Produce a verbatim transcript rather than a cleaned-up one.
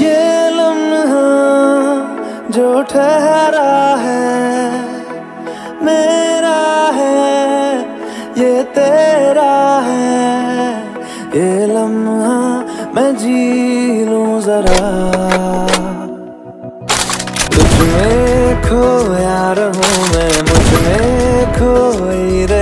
ये लम्हा जो ठहरा है मेरा है, ये तेरा है। ये लम्हा मैं जी लूं जरा, तुझमें खोया रहूं मैं, मुझमें खोई रह